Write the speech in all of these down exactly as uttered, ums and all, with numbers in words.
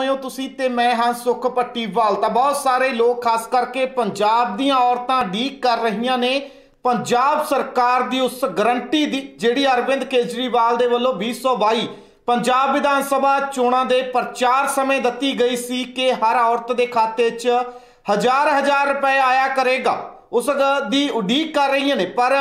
ਹੋਏ ਹੋ ਤੁਸੀਂ ਤੇ ਮੈਂ ਹਾਂ ਸੁਖ ਪੱਟੀਵਾਲ। ਤਾਂ ਬਹੁਤ ਸਾਰੇ ਲੋਕ ਖਾਸ ਕਰਕੇ ਪੰਜਾਬ ਦੀਆਂ ਔਰਤਾਂ ਉਡੀਕ ਕਰ ਰਹੀਆਂ ਨੇ ਪੰਜਾਬ ਸਰਕਾਰ ਦੀ ਉਸ ਗਰੰਟੀ ਦੀ ਜਿਹੜੀ ਅਰਵਿੰਦ ਕੇਜਰੀਵਾਲ ਦੇ ਵੱਲੋਂ ਵੀਹ ਸੌ ਬਾਈ ਪੰਜਾਬ ਵਿਧਾਨ ਸਭਾ ਚੋਣਾਂ ਦੇ ਪ੍ਰਚਾਰ ਸਮੇਂ ਦਿੱਤੀ ਗਈ ਸੀ ਕਿ ਹਰ ਔਰਤ ਦੇ ਖਾਤੇ 'ਚ ਹਜ਼ਾਰ ਹਜ਼ਾਰ ਰੁਪਏ ਆਇਆ ਕਰੇਗਾ। ਉਸ ਦੀ ਉਡੀਕ ਕਰ ਰਹੀਆਂ ਨੇ, ਪਰ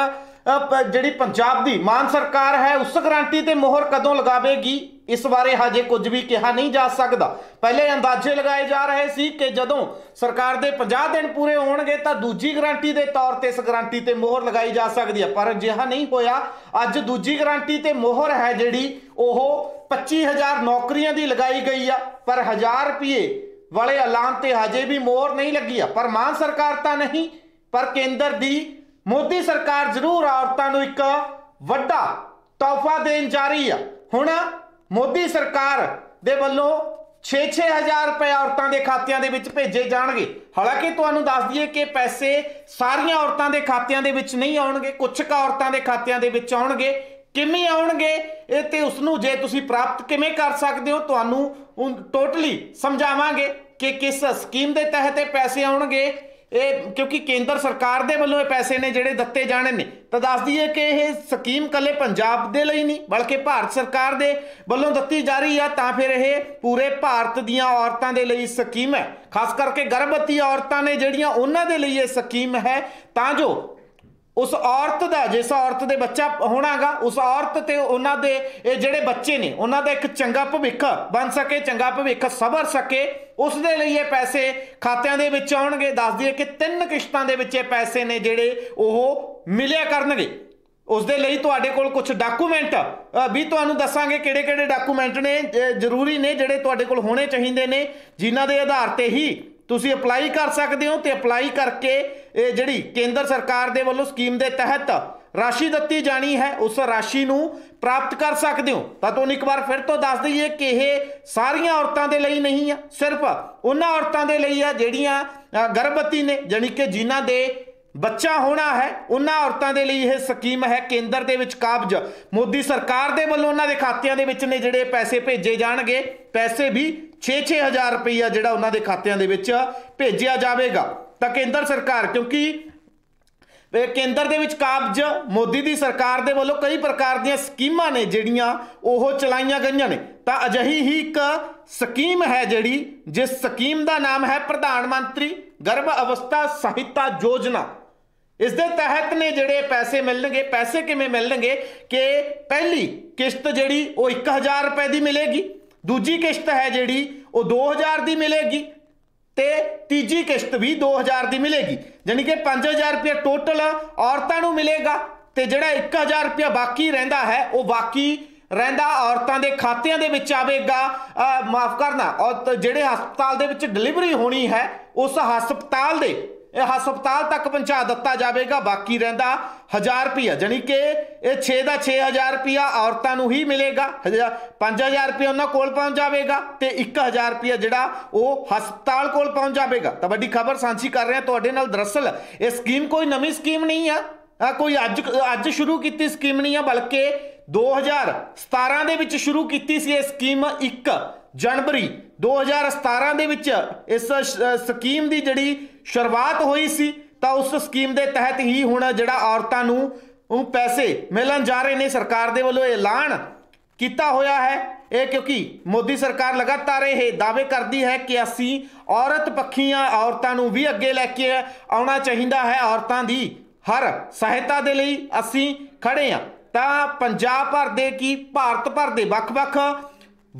ਜਿਹੜੀ ਪੰਜਾਬ ਦੀ ਮਾਨ सरकार है उस गारंटी ते मोहर कदों लगावेगी इस बारे हजे कुछ भी कहा नहीं जा सकता। पहले अंदाजे लगाए जा रहे सी कि जदों सरकार दे पचास दिन पूरे होणगे तां दूजी गारंटी दे तौर ते इस गारंटी ते मोहर लगाई जा सकदी है, पर जिहा नहीं होया। अज दूजी गारंटी ते मोहर है जिहड़ी ओह पच्ची हज़ार नौकरियां दी लगाई गई है, पर हज़ार रुपये वाले ऐलान ते हजे भी मोहर नहीं लगी है। पर मान सरकार तां नहीं, पर केंद्र दी मोदी सरकार जरूर औरतों को एक वड्डा तोहफा देन जा रही है। हुण मोदी सरकार दे वल्लों छे छे हज़ार रुपए औरतों के खातों के भेजे जाएंगे। हालांकि तुहानूं दस दईए कि पैसे सारियां औरतों के खातों के नहीं आउणगे, कुछ क औरतों के खातों के आउणगे। किवें आउणगे इह ते उसनूं जे तुसीं प्राप्त किवें कर सकदे हो तुहानूं टोटली समझावांगे कि किस स्कीम के तहत पैसे आउणगे। ये क्योंकि केंद्र सरकार दे वल्लों पैसे ने जिहड़े दित्ते जाने ने, तो दस दईए कि यह स्कीम कल्ले पंजाब दे लई नहीं बल्कि भारत सरकार दे वल्लों दित्ती जा रही है। तां फिर यह पूरे भारत दीआं औरतां दे लई स्कीम है, खास करके गर्भवती औरतां ने जिहड़ियां उन्हां दे लई यह स्कीम है, तां जो उस औरत का जिस औरत के बच्चा होना गा उस औरत ते उन्होंने जोड़े बच्चे ने उन्हों का एक चंगा भविख बन सके, चंगा भविख सवर सके, उसके लिए पैसे खातों के आने। दस दिए कि तीन किश्तों के पैसे ने जोड़े वह मिले करे। उसके लिए तुहाडे कोल कुछ डाकूमेंट भी तुहानूं दसांगे किहड़े किहड़े डाकूमेंट ने जरूरी ने जोड़े तुहाडे कोल होने चाहिए ने, जिन्हां दे आधार पर ही तुसी अप्लाई कर सकते हो। तो अप्लाई करके जिहड़ी केंद्र सरकार दे वल्लों स्कीम के तहत राशि दित्ती जानी है उस राशि नूं प्राप्त कर सकते हो। तां तुहानूं एक बार फिर तो दस दईए कि यह सारियां औरतों के लिए नहीं है, सिर्फ उन्हां औरतों के लिए है जिहड़ियां गर्भवती ने, जानी कि जिन्हां दे बच्चा होना है उन्हां औरतों के लिए यह स्कीम है। केंद्र दे विच काबज मोदी सरकार दे वल्लों उन्हां दे खातियां दे विच ने जिहड़े पैसे भेजे जाणगे। पैसे भी छे छे हज़ार रुपया जिहड़ा उन्हां दे खातियां दे विच भेजिया जावेगा। तां केंद्र सरकार, क्योंकि केंद्र दे विच काबज मोदी दी सरकार दे वल्लों कई प्रकार दीआं स्कीमां ने जिहड़ियां ओह चलाईयां गईयां ने, तां अजिही ही एक स्कीम है जिहड़ी जिस स्कीम का नाम है प्रधानमंत्री गर्भ अवस्था सहायता योजना। इस दे तहत ने जिहड़े पैसे मिलणगे, पैसे किवें मिलणगे कि पहली किश्त जिहड़ी वो एक हज़ार रुपए की मिलेगी, दूजी किश्त है जिहड़ी वो दो हज़ार की मिलेगी ते तीजी किश्त भी दो हज़ार की मिलेगी, जानी कि पाँच हज़ार रुपया टोटल औरतों को मिलेगा। तो जिहड़ा एक हज़ार रुपया बाकी रहिंदा है वो बाकी रहिंदा औरतों के खातों के आवेगा। माफ़ करना, और जिहड़े हस्पताल दे विच डिलीवरी होनी है उस हस्पताल दे हस्पताल तक पहुँचा दिता जाएगा। बाकी रहिंदा हज़ार रुपया, जानी कि छे का छे हज़ार रुपया औरतों को ही मिलेगा। हज़ार पाँच हज़ार रुपया उन्होंने कोल पहुँच जाएगा तो एक हज़ार रुपया जोड़ा वो हस्पताल कोल पहुँच जाएगा। तो वड्डी खबर सांझी कर रहे हैं तुहाडे नाल। दरअसल ये स्कीम कोई नवी स्कीम नहीं है, कोई अज अज शुरू की स्कीम नहीं है, बल्कि दो हज़ार सतारा दे विच शुरू की स्कीम। एक जनवरी दो हज़ार सतारा दे विच इस स्कीम की जड़ी शुरुआत हुई सी। तो उस स्कीम के तहत ही हुण जिहड़ा औरतों नूं पैसे मिलन जा रहे ने, सरकार दे वल्लों ऐलान किया होया है। ये क्योंकि मोदी सरकार लगातार यह दावे करती है कि असीं औरत पक्षीआं औरतों नूं भी अगे लैके आउणा चाहीदा है, औरतों की हर सहायता दे लई असीं खड़े हां। तां पंजाब भर दे की भारत भर दे वख-वख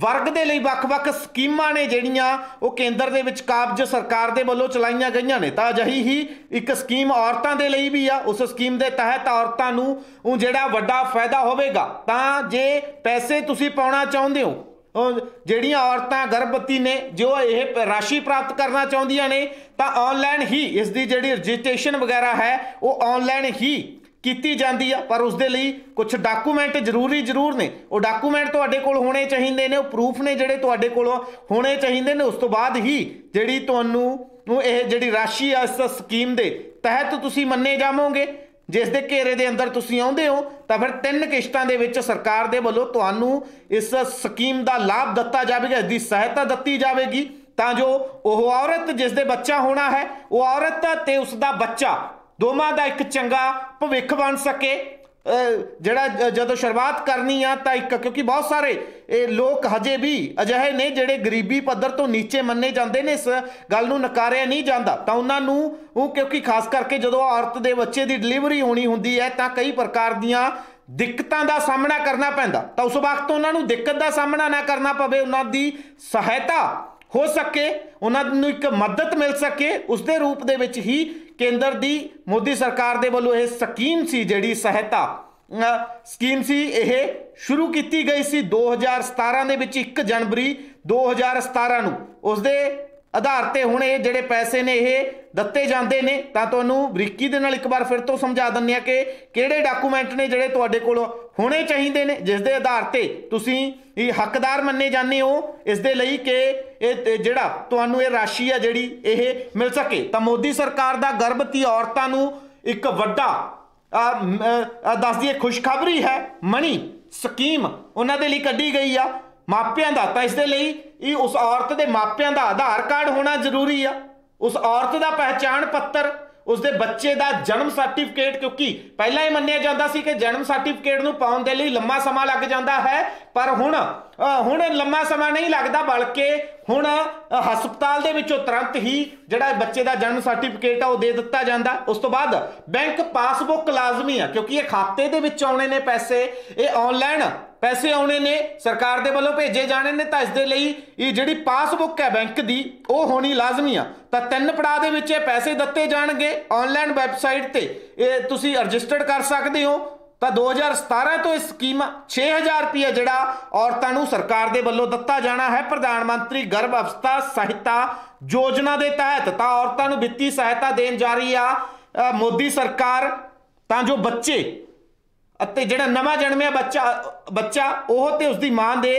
वर्ग के लिए वख-वख स्कीमां ने जिहड़ियां वो केंद्र दे विच काबज सरकार दे वल्लों चलाईयां गईयां ने। तां अजिही ही एक स्कीम औरतों के लिए भी आ। उस स्कीम के तहत औरतों नूं जिहड़ा वड्डा फायदा होवेगा। तां जे पैसे तुसीं पाउणा चाहुंदे हो, जिहड़ियां औरतां गर्भवती ने जो यह राशि प्राप्त करना चाहुंदियां ने, तां ऑनलाइन ही इस दी जिहड़ी रजिस्ट्रेशन वगैरह है वो ऑनलाइन ही ਕੀਤੀ ਜਾਂਦੀ ਆ। पर उसके लिए कुछ डाकूमेंट जरूरी जरूर ने, वो डाकूमेंट तुहाडे कोल होने चाहिए ने, प्रूफ ने जिहड़े तुहाडे कोल होने चाहिए ने। उस तो बाद ही जिहड़ी तुहानूं यह जिहड़ी राशि आ इस स्कीम के तहत तुसीं मन्ने जावोगे। जिस दे घेरे दे अंदर तुसीं आउंदे हो तां फिर तीन किश्तां दे विच सरकार दे वल्लों तुहानूं इस स्कीम दा लाभ दित्ता जावेगा, इसदी सहायता दित्ती जावेगी तां जो ओह औरत जिस दे बच्चा होना है वह औरत ते उसदा बच्चा दोवां दा एक चंगा भविख बन सके। ਜਿਹੜਾ ਜਦੋਂ ਸ਼ੁਰੂਆਤ करनी आ तो एक क्योंकि बहुत सारे लोग हजे भी ਅਜਿਹੇ ने ਜਿਹੜੇ गरीबी ਪੱਧਰ ਤੋਂ नीचे ਮੰਨੇ ਜਾਂਦੇ ਨੇ, इस ਗੱਲ ਨੂੰ ਨਕਾਰਿਆ नहीं ਜਾਂਦਾ ਤਾਂ ਉਹਨਾਂ ਨੂੰ ਉਹ क्योंकि खास करके ਜਦੋਂ औरत ਦੇ ਬੱਚੇ ਦੀ ਡਿਲੀਵਰੀ ਹੋਣੀ ਹੁੰਦੀ ਹੈ ਤਾਂ कई प्रकार ਦੀਆਂ ਦਿੱਕਤਾਂ ਦਾ ਸਾਹਮਣਾ ਕਰਨਾ ਪੈਂਦਾ ਤਾਂ ਉਸ ਵਕਤ ਉਹਨਾਂ ਨੂੰ ਦਿੱਕਤ ਦਾ ਸਾਹਮਣਾ ਨਾ ਕਰਨਾ ਪਵੇ, ਉਹਨਾਂ ਦੀ ਸਹਾਇਤਾ हो सके, उन्होंने एक मदद मिल सके। उसके रूप दे विच ही केंद्र दी मोदी सरकार दे वल्लों यह स्कीम सी जिहड़ी सहायता स्कीम सी यह शुरू की गई सी दो हज़ार सतारा दे विच एक जनवरी दो हज़ार सतारा नूं। उस दे आधार पर हुण ये जिहड़े पैसे ने यह दित्ते जांदे ने तां तुहानूं बरीकी दे नाल एक बार फिर तो समझा दिंदे आ कि किहड़े डाकूमेंट ने जिहड़े तुहाडे कोल होने चाहिए ने जिस दे आधार ते तुसीं हकदार मन्ने जांदे हो इस दे लई कि ਇਹ ਜਿਹੜਾ ਤੁਹਾਨੂੰ ਇਹ ਰਾਸ਼ੀ ਆ ਜਿਹੜੀ ਇਹ ਮਿਲ ਸਕੇ। ਤਾਂ ਮੋਦੀ ਸਰਕਾਰ ਦਾ ਗਰਭਵਤੀ ਔਰਤਾਂ ਨੂੰ ਇੱਕ ਵੱਡਾ ਦੱਸ ਦਈਏ ਖੁਸ਼ਖਬਰੀ ਹੈ, ਮਣੀ ਸਕੀਮ ਉਹਨਾਂ ਦੇ ਲਈ ਕੱਢੀ ਗਈ ਆ ਮਾਪਿਆਂ ਦਾ। ਤਾਂ ਇਸ ਦੇ ਲਈ ਇਹ ਉਸ ਔਰਤ ਦੇ ਮਾਪਿਆਂ ਦਾ ਆਧਾਰ ਕਾਰਡ ਹੋਣਾ ਜ਼ਰੂਰੀ ਆ, ਉਸ ਔਰਤ ਦਾ ਪਹਿਚਾਣ ਪੱਤਰ, उसके बच्चे का जन्म सर्टिफिकेट, क्योंकि पहला ही मन्निया जाता सी कि जन्म सर्टिफिकेट नूं पाउण दे लई लंबा समा लग जाता है पर हुण हुण लंबा समा नहीं लगता, बल्कि हुण हस्पताल दे विचों तुरंत ही जिहड़ा बच्चे का जन्म सर्टिफिकेट आ दे दित्ता जांदा। उस तो बाद बैंक पासबुक लाजमी है क्योंकि ये खाते दे विच आउणे ने पैसे, ये ऑनलाइन पैसे आने ने सरकार दे वल्लों भेजे जाने ने तां इस दे लई जिहड़ी पासबुक है बैंक दी वो होनी लाजमी आ। तां तीन पड़ाव दे विच पैसे दित्ते जाणगे, ऑनलाइन वैबसाइट ते ये तुसीं रजिस्टर्ड कर सकदे हो। तां दो हज़ार सतारा तो इस स्कीम छे हज़ार रुपया जिहड़ा औरतां नूं सरकार दे वल्लों दित्ता जाना है प्रधानमंत्री गर्भ अवस्था सहायता योजना दे तहत। तां औरतां नूं वित्ती सहायता देण जा रही आ मोदी सरकार तां जो बच्चे अते जिहड़ा नवा जन्मिया बच्चा बच्चा ओह ते उसदी मां दे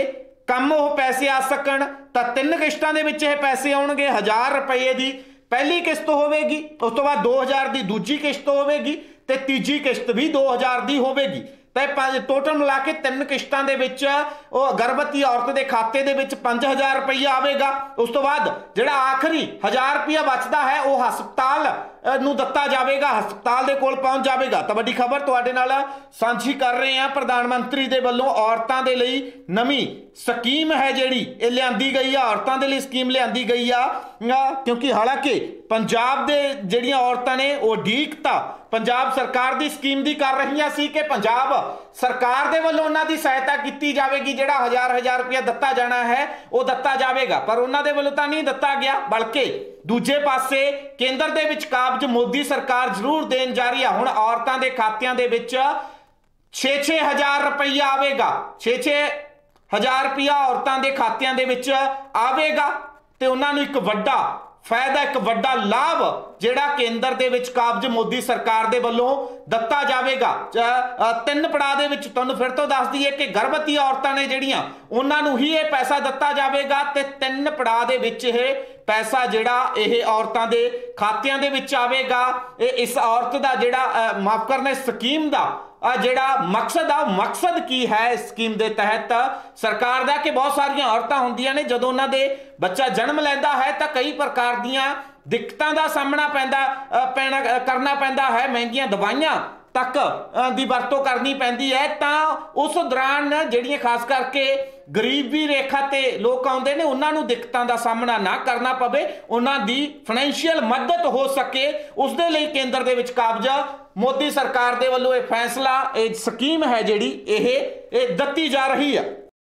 कम ओह पैसे आ सकण। तां तीन किश्तां दे विच इह पैसे आउणगे, हज़ार रुपये दी पहली किश्त होवेगी, उस तो बाद दो हज़ार दी दूजी किश्त होवेगी ते तीजी किश्त भी दो हज़ार की होगी। तो टोटल मिला के तीन किश्तों के गर्भवती औरत के खाते के पाँच हज़ार रुपया आएगा। उस तो बाद जिहड़ा आखिरी हज़ार रुपया बचता है वह हस्पताल नूं दित्ता जाएगा, हस्पताल के कोल पहुंच जाएगा। तो वड्डी खबर तुहाडे नाल सांझी कर रहे हैं, प्रधानमंत्री दे वल्लों औरतों के लिए नवी स्कीम है जिहड़ी ये लिआंदी गई है, औरतों के लिए स्कीम लिआंदी गई आ क्योंकि हालांकि पंजाब दे जिहड़ियां औरतां ने वह डीकता पंजाब सरकार दी स्कीम दी कर रही सी कि पंजाब सरकार दे वल्लों उन्हां दी सहायता कीती जावेगी, जिहड़ा हज़ार हज़ार रुपया दित्ता जाना है वह दित्ता जावेगा पर उन्हां दे वल्लों तां नहीं दित्ता गया, बल्कि दूजे पासे केंद्र दे विच काबज मोदी सरकार जरूर देण जा रही है। हुण औरतां दे खातियां दे विच छे छे हज़ार रुपया आवेगा, छे छे हज़ार रुपया औरतां दे खातियां दे विच आवेगा ते उन्हां नूं एक वड्डा फायदा एक वड्डा लाभ जिहड़ा केंद्र दे विच काबज मोदी सरकार दे वल्लों दित्ता जावेगा। तीन पड़ाव दे विच तुहानूं फिर तो दस दईए कि गर्भवती औरतां ने जिहड़ियां उन्हां नूं ही यह पैसा दित्ता जावेगा ते तीन पड़ाव दे विच यह पैसा जिहड़ा यह औरतां दे खातियां दे विच आवेगा। इस औरत दा जिहड़ा माफ करना स्कीम दा जिहड़ा मकसद आ मकसद की है स्कीम के तहत सरकार का कि बहुत सारिया औरतां होंदियां ने जदों उन्हां दे बच्चा जन्म लैंदा है तो कई प्रकार दीयां दिक्कतां दा सामना पैंदा पैना करना पैंदा है, महंगियां दवाइयां तक दी वरतों करनी पैंदी है। तो उस दौरान जिहड़ियां खास करके गरीबी रेखा ते लोग आउंदे ने उन्हां नूं दिक्कतां दा सामना ना करना पवे, उन्हां दी फाइनैंशियल मदद हो सके, उस दे लई केंद्र दे विच काबज मोदी सरकार दे वल्लों ये फैसला ये स्कीम है जिहड़ी ये दित्ती जा रही है।